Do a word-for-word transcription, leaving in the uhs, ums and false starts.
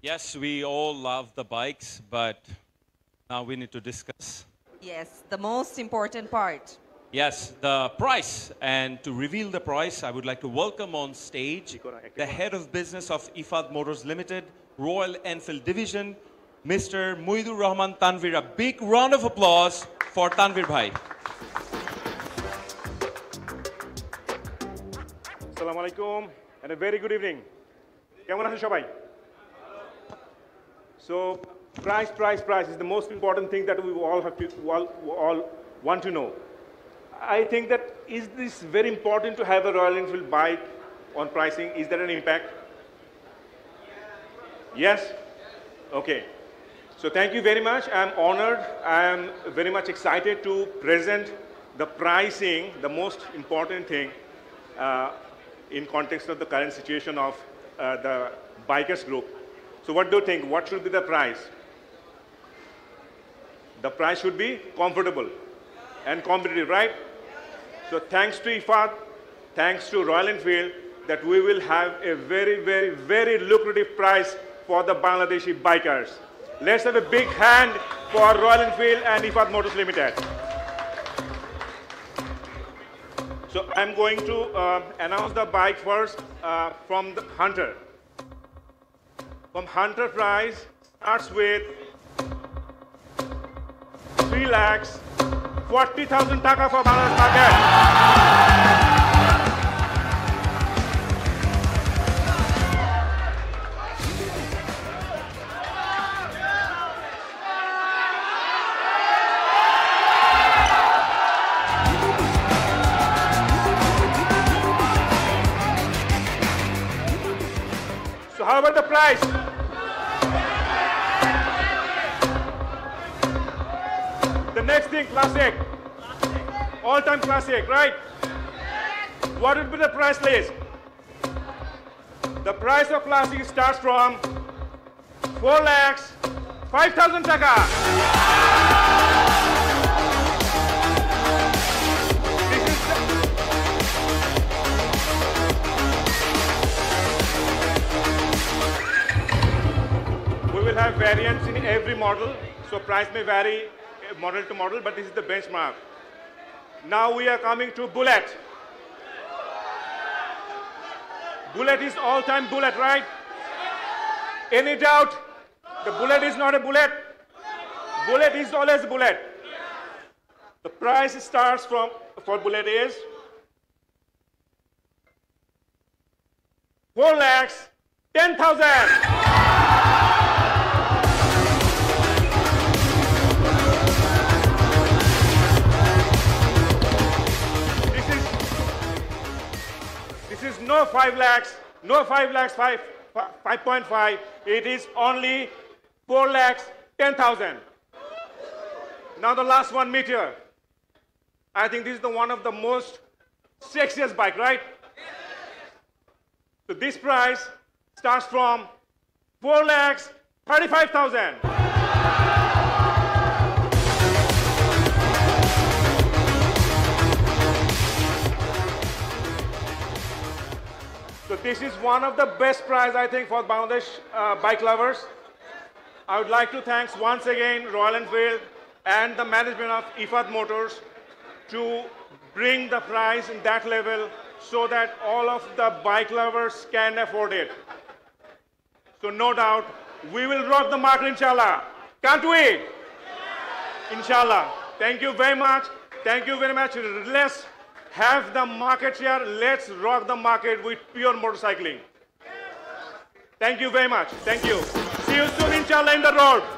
Yes, we all love the bikes, but now we need to discuss. Yes, the most important part. Yes, the price. And to reveal the price, I would like to welcome on stage the head of business of Ifad Motors Limited, Royal Enfield Division, Mister Muyidur Rahman Tanvir. A big round of applause for Tanvir Bhai. Assalamu alaikum and a very good evening. So, price, price, price is the most important thing that we all have to all, all want to know. I think that is this very important to have a Royal Enfield bike on pricing? Is there an impact? Yes? Okay. So thank you very much. I'm honored. I'm very much excited to present the pricing, the most important thing uh, in context of the current situation of uh, the bikers group. So what do you think? What should be the price? The price should be comfortable and competitive, right? So thanks to Ifad, thanks to Royal Enfield, that we will have a very, very, very lucrative price for the Bangladeshi bikers. Let's have a big hand for Royal Enfield and Ifad Motors Limited. So I'm going to uh, announce the bike first uh, from the Hunter. From Hunter price starts with three lakhs forty thousand taka for Bangladesh market. How about the price? The next thing, classic. All-time classic, right? What would be the price list? The price of classic starts from four lakhs, five thousand taka. This is the have variants in every model, so price may vary model to model, but this is the benchmark. Now we are coming to Bullet. Bullet is all-time Bullet, right? Any doubt? The Bullet is not a Bullet. Bullet is always a Bullet. The price starts from, for Bullet is four lakhs, ten thousand. No five lakhs, no five lakhs, five point five. It is only four lakhs, ten thousand. Now the last one, Meteor. I think this is the one of the most sexiest bike, right? So this price starts from four lakhs, thirty-five thousand. So this is one of the best prize, I think, for Bangladesh uh, bike lovers. I would like to thank once again Royal Enfield and the management of Ifad Motors to bring the prize in that level so that all of the bike lovers can afford it. So no doubt, we will rock the market, inshallah. Can't we? Inshallah. Thank you very much. Thank you very much. Let's have the market share. Let's rock the market with pure motorcycling. Thank you very much. Thank you. See you soon, inshallah, in the road.